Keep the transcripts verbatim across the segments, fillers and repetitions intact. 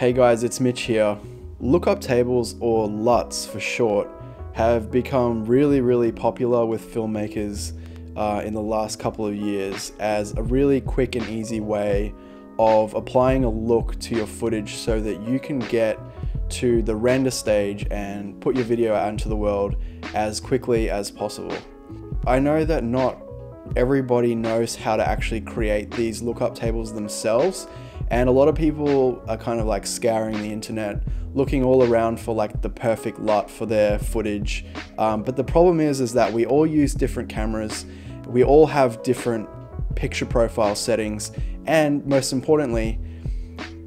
Hey guys, it's Mitch here. Lookup tables, or L U Ts for short, have become really, really popular with filmmakers uh, in the last couple of years as a really quick and easy way of applying a look to your footage so that you can get to the render stage and put your video out into the world as quickly as possible. I know that not everybody knows how to actually create these lookup tables themselves, and a lot of people are kind of like scouring the internet, looking all around for like the perfect L U T for their footage. Um, but the problem is, is that we all use different cameras. We all have different picture profile settings. And most importantly,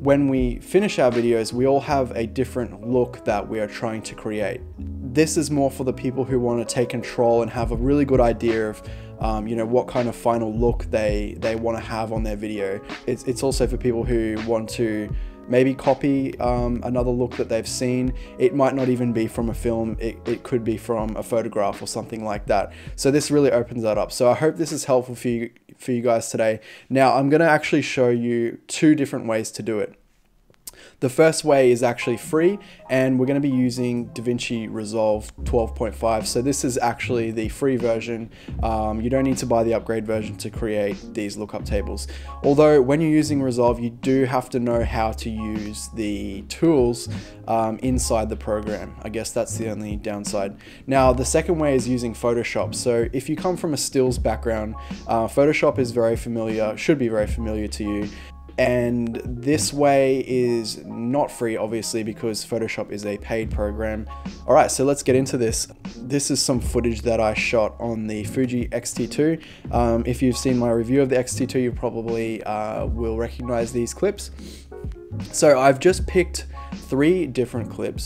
when we finish our videos, we all have a different look that we are trying to create. This is more for the people who want to take control and have a really good idea of Um, you know, what kind of final look they they want to have on their video. It's, it's also for people who want to maybe copy um, another look that they've seen. It might not even be from a film, it, it could be from a photograph or something like that. So this really opens that up. So I hope this is helpful for you, for you guys today. Now I'm going to actually show you two different ways to do it. The first way is actually free, and we're going to be using DaVinci Resolve twelve point five. So this is actually the free version. Um, you don't need to buy the upgrade version to create these lookup tables. Although when you're using Resolve, you do have to know how to use the tools um, inside the program. I guess that's the only downside. Now, the second way is using Photoshop. So if you come from a stills background, uh, Photoshop is very familiar, should be very familiar to you. And this way is not free, obviously, because Photoshop is a paid program. All right, so let's get into this. This is some footage that I shot on the Fuji X T two. Um, if you've seen my review of the X T two, you probably uh, will recognize these clips. So I've just picked three different clips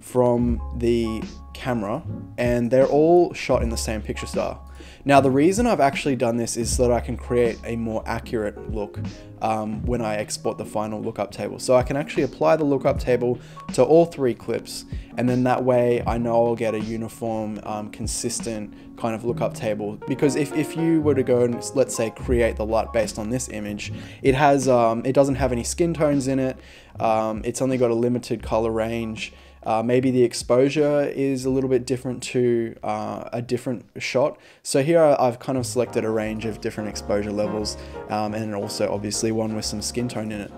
from the camera, and they're all shot in the same picture style. Now, the reason I've actually done this is so that I can create a more accurate look um, when I export the final lookup table. So I can actually apply the lookup table to all three clips, and then that way I know I'll get a uniform, um, consistent kind of lookup table. Because if, if you were to go and, let's say, create the L U T based on this image, it has um, it doesn't have any skin tones in it. Um, it's only got a limited color range. Uh, maybe the exposure is a little bit different to uh, a different shot. So here I've kind of selected a range of different exposure levels, um, and also obviously one with some skin tone in it.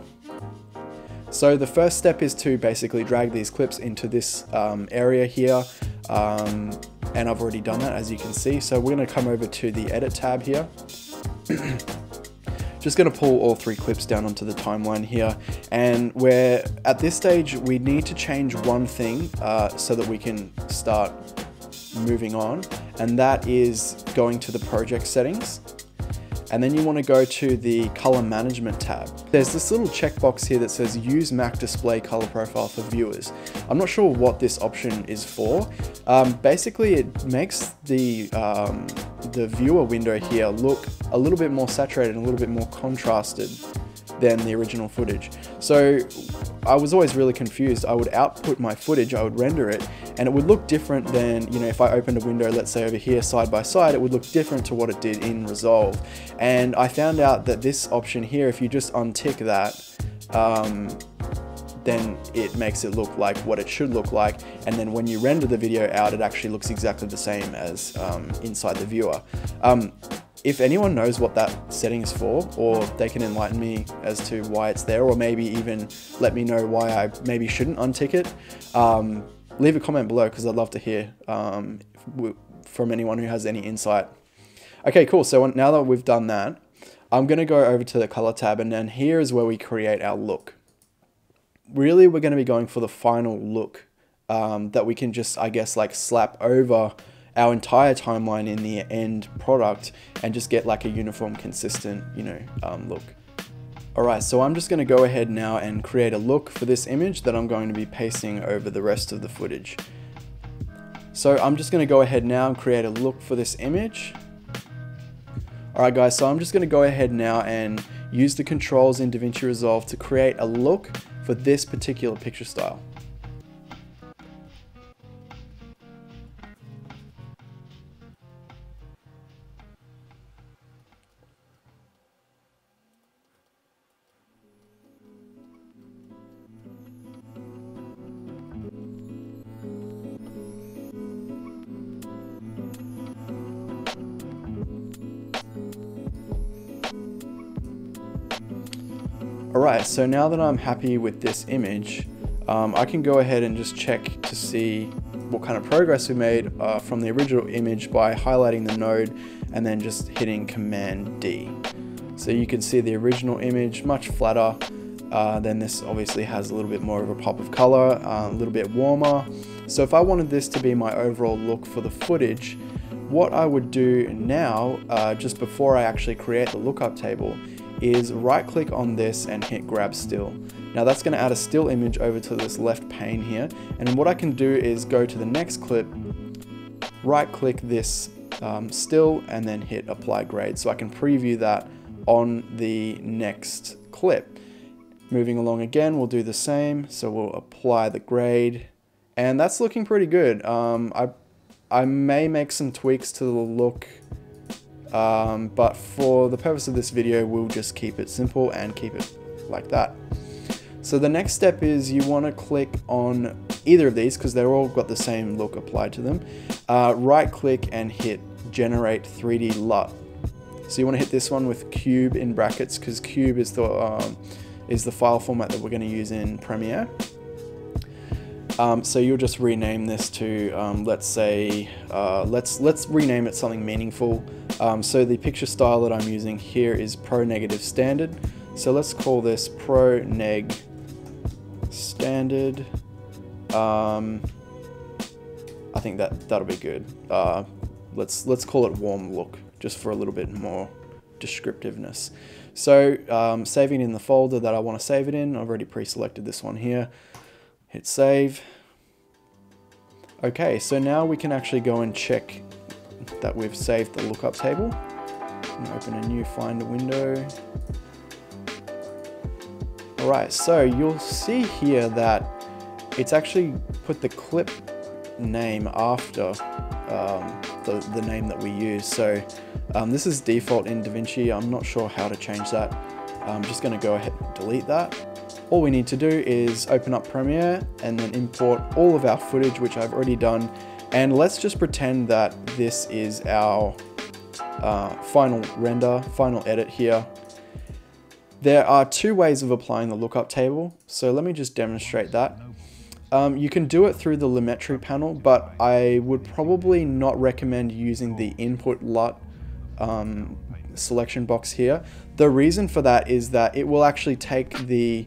So the first step is to basically drag these clips into this um, area here. Um, and I've already done that, as you can see. So we're gonna come over to the edit tab here. Just gonna pull all three clips down onto the timeline here, and we're at this stage we need to change one thing uh, so that we can start moving on, and that is going to the project settings, and then you want to go to the color management tab. There's this little checkbox here that says use Mac display color profile for viewers. I'm not sure what this option is for. Um, basically it makes the um, the viewer window here look a little bit more saturated and a little bit more contrasted than the original footage. So I was always really confused. I would output my footage, I would render it, and it would look different than, you know, if I opened a window, let's say over here side by side, it would look different to what it did in Resolve. And I found out that this option here, if you just untick that, um, then it makes it look like what it should look like. And then when you render the video out, it actually looks exactly the same as um, inside the viewer. Um, if anyone knows what that setting is for, or they can enlighten me as to why it's there, or maybe even let me know why I maybe shouldn't untick it, um, leave a comment below, because I'd love to hear um, from anyone who has any insight. Okay, cool. So now that we've done that, I'm gonna go over to the color tab, and then here is where we create our look. Really, we're going to be going for the final look um, that we can just, I guess, like slap over our entire timeline in the end product and just get like a uniform, consistent, you know, um, look. All right, so I'm just going to go ahead now and create a look for this image that I'm going to be pasting over the rest of the footage. So I'm just going to go ahead now and create a look for this image. All right, guys, so I'm just going to go ahead now and use the controls in DaVinci Resolve to create a look for this particular picture style. Alright, so now that I'm happy with this image, um, I can go ahead and just check to see what kind of progress we made uh, from the original image by highlighting the node and then just hitting Command D. So you can see the original image much flatter, uh, then this obviously has a little bit more of a pop of color, uh, a little bit warmer. So if I wanted this to be my overall look for the footage, what I would do now, uh, just before I actually create the lookup table, is right click on this and hit grab still. Now that's going to add a still image over to this left pane here, and what I can do is go to the next clip, right click this um, still and then hit apply grade, so I can preview that on the next clip. Moving along again, we'll do the same, so we'll apply the grade, and that's looking pretty good. um, I, I may make some tweaks to the look, Um, but for the purpose of this video, we'll just keep it simple and keep it like that. So the next step is you want to click on either of these because they're all got the same look applied to them. Uh, right click and hit generate three D L U T. So you want to hit this one with cube in brackets because cube is the, um, is the file format that we're going to use in Premiere. Um, so you'll just rename this to, um, let's say, uh, let's let's rename it something meaningful. Um, so the picture style that I'm using here is Pro Negative Standard. So let's call this Pro Neg Standard. Um, I think that that'll be good. Uh, let's let's call it Warm Look, just for a little bit more descriptiveness. So um, saving in the folder that I want to save it in. I've already pre-selected this one here. Hit save. Okay, so now we can actually go and check that we've saved the lookup table. And open a new Finder window. Alright, so you'll see here that it's actually put the clip name after um, the, the name that we use. So um, this is default in DaVinci. I'm not sure how to change that. I'm just going to go ahead and delete that. All we need to do is open up Premiere and then import all of our footage, which I've already done. And let's just pretend that this is our uh, final render, final edit here. There are two ways of applying the lookup table, so let me just demonstrate that. Um, you can do it through the Lumetri panel, but I would probably not recommend using the input L U T um, selection box here. The reason for that is that it will actually take the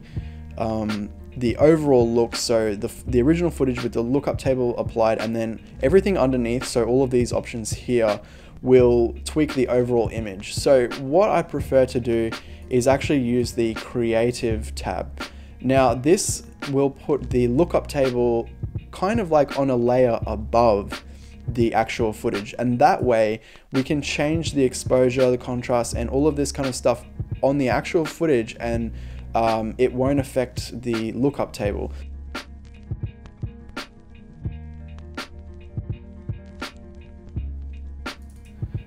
um, the overall look, so the, the original footage with the lookup table applied, and then everything underneath, so all of these options here will tweak the overall image. So what I prefer to do is actually use the creative tab. Now this will put the lookup table kind of like on a layer above the actual footage, and that way we can change the exposure, the contrast, and all of this kind of stuff on the actual footage, and um, it won't affect the lookup table.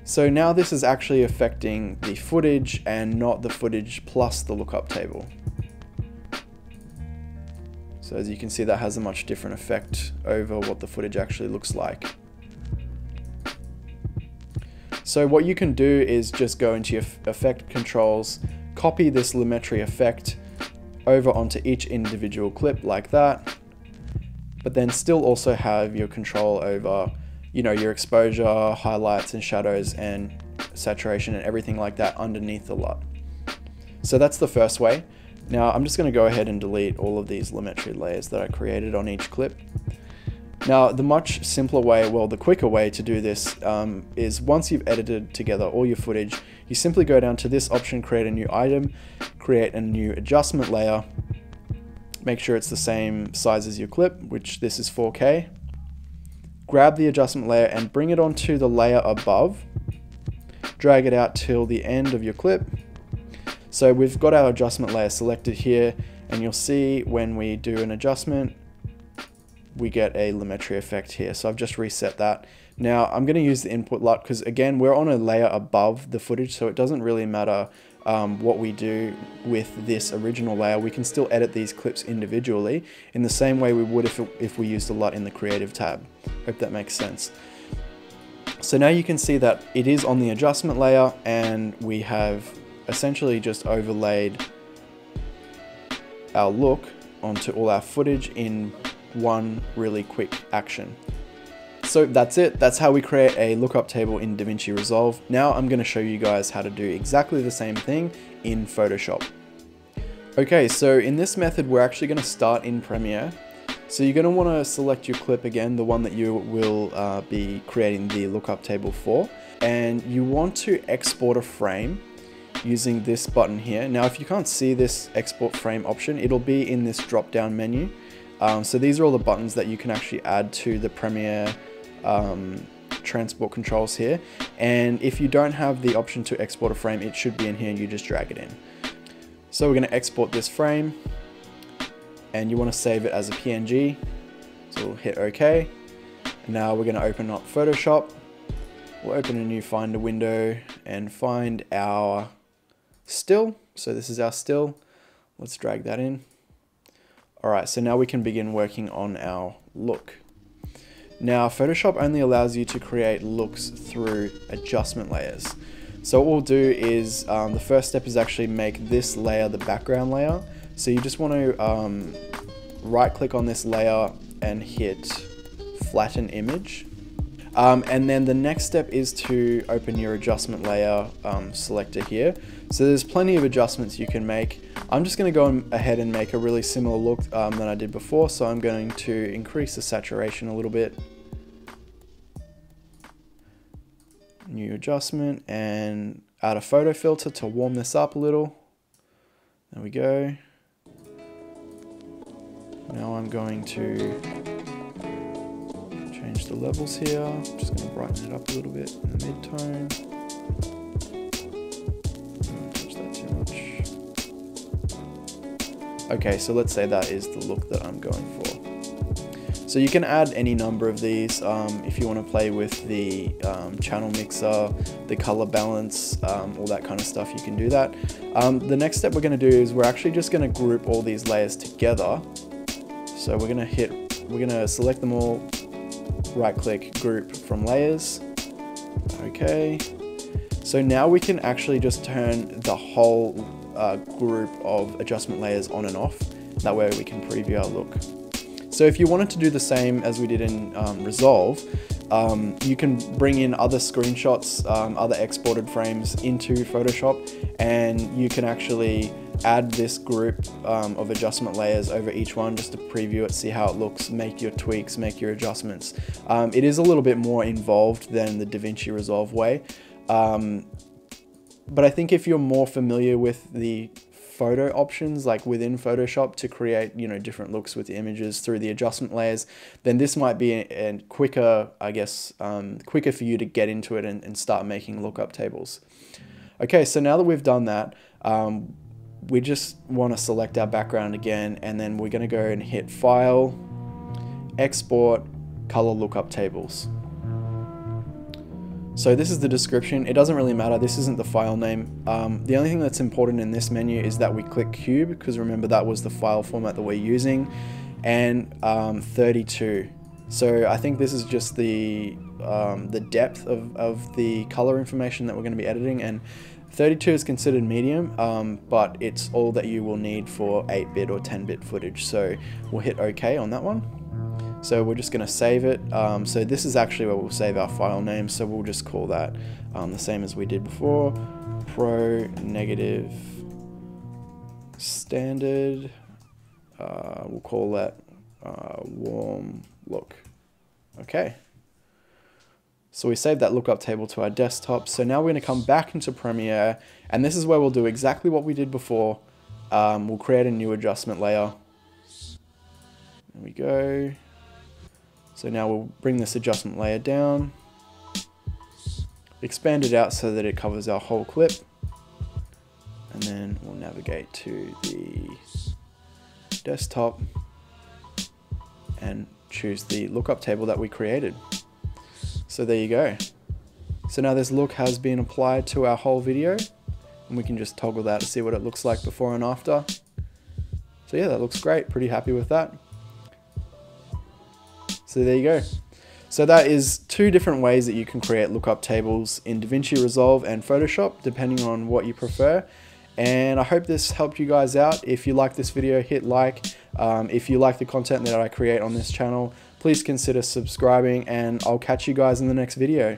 So now this is actually affecting the footage and not the footage plus the lookup table. So as you can see, that has a much different effect over what the footage actually looks like. So what you can do is just go into your effect controls, copy this Lumetri effect over onto each individual clip like that, but then still also have your control over, you know, your exposure, highlights and shadows and saturation and everything like that underneath the L U T. So that's the first way. Now I'm just going to go ahead and delete all of these Lumetri layers that I created on each clip. Now the much simpler way, well the quicker way to do this um, is once you've edited together all your footage, you simply go down to this option, create a new item, create a new adjustment layer, make sure it's the same size as your clip, which this is four K, grab the adjustment layer and bring it onto the layer above, drag it out till the end of your clip. So we've got our adjustment layer selected here, and you'll see when we do an adjustment, we get a Lumetri effect here. So I've just reset that. Now I'm going to use the input L U T because again, we're on a layer above the footage, so it doesn't really matter um, what we do with this original layer. We can still edit these clips individually in the same way we would if, it, if we used the L U T in the creative tab. Hope that makes sense. So now you can see that it is on the adjustment layer, and we have essentially just overlaid our look onto all our footage in one really quick action. So that's it. That's how we create a lookup table in DaVinci Resolve. Now I'm going to show you guys how to do exactly the same thing in Photoshop. Okay, so in this method, we're actually going to start in Premiere. So you're going to want to select your clip again, the one that you will uh, be creating the lookup table for, and you want to export a frame using this button here. Now, if you can't see this export frame option, it'll be in this drop-down menu. Um, so these are all the buttons that you can actually add to the Premiere um, transport controls here. And if you don't have the option to export a frame, it should be in here, and you just drag it in. So we're going to export this frame, and you want to save it as a P N G. So we'll hit OK. And now we're going to open up Photoshop. We'll open a new Finder window and find our still. So this is our still. Let's drag that in. All right, so now we can begin working on our look. Now, Photoshop only allows you to create looks through adjustment layers. So what we'll do is, um, the first step is actually make this layer the background layer. So you just want to um, right click on this layer and hit flatten image. Um, and then the next step is to open your adjustment layer um, selector here. So there's plenty of adjustments you can make. I'm just going to go ahead and make a really similar look um, than I did before. So I'm going to increase the saturation a little bit. New adjustment, and add a photo filter to warm this up a little. There we go. Now I'm going to change the levels here. I'm just going to brighten it up a little bit in the mid-tone. Don't touch that too much. Okay, so let's say that is the look that I'm going for. So you can add any number of these um, if you want to play with the um, channel mixer, the color balance, um, all that kind of stuff, you can do that. Um, the next step we're going to do is we're actually just going to group all these layers together. So we're going to hit, we're going to select them all, right click, group from layers. Okay, so now we can actually just turn the whole uh, group of adjustment layers on and off. That way we can preview our look. So if you wanted to do the same as we did in um, Resolve, um, you can bring in other screenshots, um, other exported frames into Photoshop, and you can actually add this group um, of adjustment layers over each one just to preview it, see how it looks, make your tweaks, make your adjustments. Um, it is a little bit more involved than the DaVinci Resolve way. Um, but I think if you're more familiar with the photo options, like within Photoshop, to create, you know, different looks with images through the adjustment layers, then this might be a, a quicker, I guess, um, quicker for you to get into it and, and start making lookup tables. Okay, so now that we've done that, um, we just want to select our background again, and then we're going to go and hit File, Export, Color Lookup Tables. So this is the description. It doesn't really matter. This isn't the file name. Um, the only thing that's important in this menu is that we click Cube, because remember that was the file format that we're using, and um, thirty-two. So I think this is just the um, the depth of, of the color information that we're going to be editing, and thirty-two is considered medium, um, but it's all that you will need for eight bit or ten bit footage. So we'll hit OK on that one. So we're just going to save it. Um, so this is actually where we'll save our file name. So we'll just call that um, the same as we did before, Pro Negative Standard. Uh, we'll call that uh, Warm Look. Okay. So we saved that lookup table to our desktop. So now we're going to come back into Premiere, and this is where we'll do exactly what we did before. Um, we'll create a new adjustment layer. There we go. So now we'll bring this adjustment layer down, expand it out so that it covers our whole clip, and then we'll navigate to the desktop and choose the lookup table that we created. So there you go. So now this look has been applied to our whole video, and we can just toggle that to see what it looks like before and after. So yeah, that looks great. Pretty happy with that. So there you go. So that is two different ways that you can create lookup tables in DaVinci Resolve and Photoshop, depending on what you prefer. And I hope this helped you guys out. If you like this video, hit like. Um, if you like the content that I create on this channel, please consider subscribing, and I'll catch you guys in the next video.